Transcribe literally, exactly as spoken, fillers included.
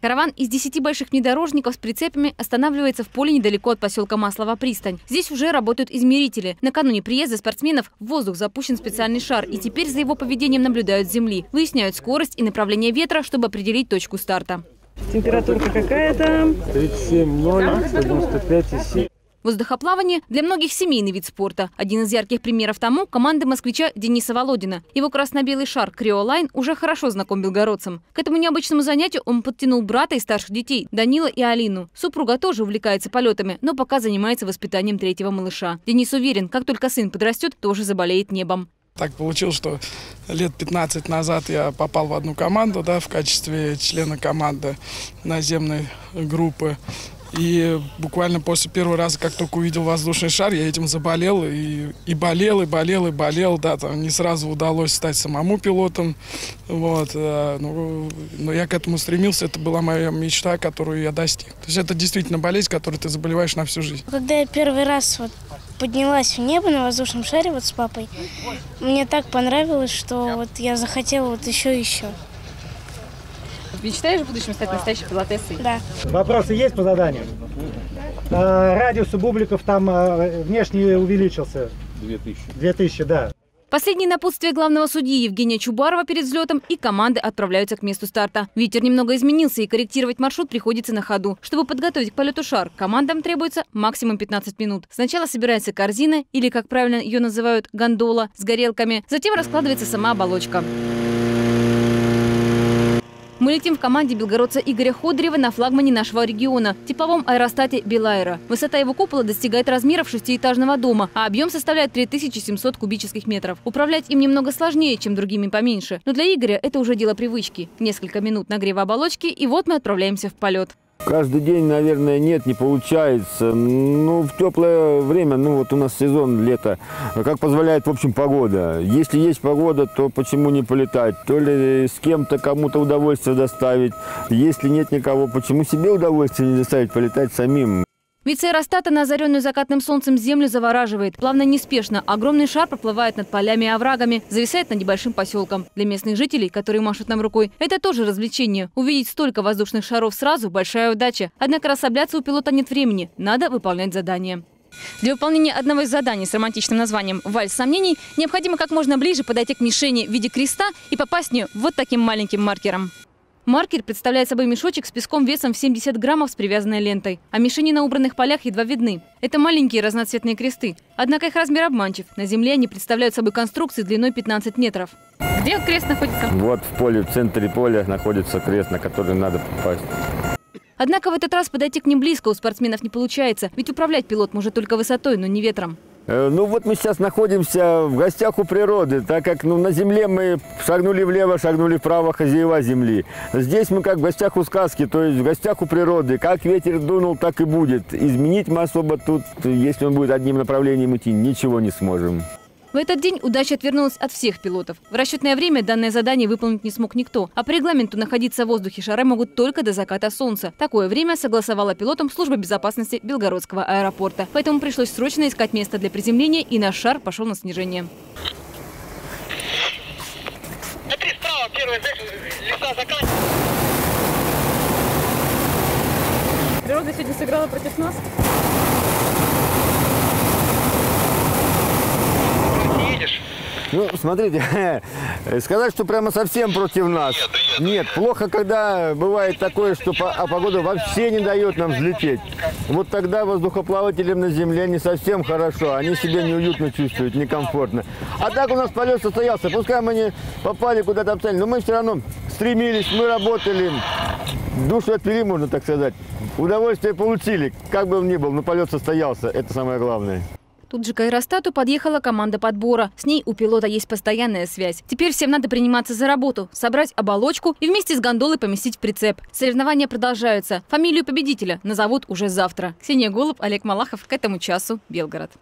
Караван из десяти больших внедорожников с прицепами останавливается в поле недалеко от поселка Маслова пристань. Здесь уже работают измерители. Накануне приезда спортсменов в воздух запущен специальный шар, и теперь за его поведением наблюдают с земли. Выясняют скорость и направление ветра, чтобы определить точку старта. Температурка какая-то? тридцать семь ноль, девяносто пять и семь. Воздухоплавание для многих семейный вид спорта. Один из ярких примеров тому – команда москвича Дениса Володина. Его красно-белый шар «Криолайн» уже хорошо знаком белгородцам. К этому необычному занятию он подтянул брата и старших детей – Данила и Алину. Супруга тоже увлекается полетами, но пока занимается воспитанием третьего малыша. Денис уверен, как только сын подрастет, тоже заболеет небом. Так получилось, что лет пятнадцать назад я попал в одну команду, да, в качестве члена команды наземной группы. И буквально после первого раза, как только увидел воздушный шар, я этим заболел. И, и болел, и болел, и болел. Да, там не сразу удалось стать самому пилотом. Вот, ну, но я к этому стремился. Это была моя мечта, которую я достиг. То есть это действительно болезнь, которой ты заболеваешь на всю жизнь. Когда я первый раз вот поднялась в небо на воздушном шаре вот с папой, мне так понравилось, что вот я захотела вот еще и еще. Мечтаешь в будущем стать настоящей пилотессой? Да. Вопросы есть по заданию? А, радиус у бубликов там а, внешне увеличился. две тысячи, да. Последние напутствия главного судьи Евгения Чубарова перед взлетом, и команды отправляются к месту старта. Ветер немного изменился, и корректировать маршрут приходится на ходу. Чтобы подготовить к полету шар, командам требуется максимум пятнадцать минут. Сначала собирается корзина, или, как правильно ее называют, гондола, с горелками. Затем раскладывается сама оболочка. Мы летим в команде белгородца Игоря Ходрева на флагмане нашего региона – типовом аэростате «Белайра». Высота его купола достигает размеров шестиэтажного дома, а объем составляет три тысячи семьсот кубических метров. Управлять им немного сложнее, чем другими поменьше. Но для Игоря это уже дело привычки. Несколько минут нагрева оболочки, и вот мы отправляемся в полет. Каждый день, наверное, нет, не получается. Ну, в теплое время, ну, вот у нас сезон лето, как позволяет, в общем, погода. Если есть погода, то почему не полетать? То ли с кем-то, кому-то удовольствие доставить. Если нет никого, почему себе удовольствие не доставить, полетать самим? Вид аэростата на озаренную закатным солнцем землю завораживает. Плавно, неспешно. Огромный шар проплывает над полями и оврагами, зависает над небольшим поселком. Для местных жителей, которые машут нам рукой, это тоже развлечение. Увидеть столько воздушных шаров сразу – большая удача. Однако расслабляться у пилота нет времени. Надо выполнять задание. Для выполнения одного из заданий с романтичным названием «Вальс сомнений» необходимо как можно ближе подойти к мишени в виде креста и попасть в нее вот таким маленьким маркером. Маркер представляет собой мешочек с песком весом в семьдесят граммов с привязанной лентой. А мишени на убранных полях едва видны. Это маленькие разноцветные кресты. Однако их размер обманчив. На земле они представляют собой конструкции длиной пятнадцать метров. Где крест находится? Вот в поле, в центре поля находится крест, на который надо попасть. Однако в этот раз подойти к ним близко у спортсменов не получается. Ведь управлять пилот может только высотой, но не ветром. Ну вот мы сейчас находимся в гостях у природы, так как ну, на земле мы шагнули влево, шагнули вправо, хозяева земли. Здесь мы как в гостях у сказки, то есть в гостях у природы. Как ветер дунул, так и будет. Изменить мы особо тут, если он будет одним направлением идти, ничего не сможем. В этот день удача отвернулась от всех пилотов. В расчетное время данное задание выполнить не смог никто. А по регламенту находиться в воздухе шары могут только до заката солнца. Такое время согласовала пилотам служба безопасности Белгородского аэропорта. Поэтому пришлось срочно искать место для приземления, и наш шар пошел на снижение. Природа сегодня сыграла против нас. Ну, смотрите, сказать, что прямо совсем против нас. Нет, плохо, когда бывает такое, что погода вообще не дает нам взлететь. Вот тогда воздухоплавателям на земле не совсем хорошо. Они себя неуютно чувствуют, некомфортно. А так у нас полет состоялся. Пускай мы не попали куда-то обстоятельно, но мы все равно стремились, мы работали. Душу отпили, можно так сказать. Удовольствие получили, как бы он ни был, но полет состоялся. Это самое главное. Тут же к аэростату подъехала команда подбора. С ней у пилота есть постоянная связь. Теперь всем надо приниматься за работу, собрать оболочку и вместе с гондолой поместить в прицеп. Соревнования продолжаются. Фамилию победителя назовут уже завтра. Ксения Голуб, Олег Малахов. К этому часу Белгород.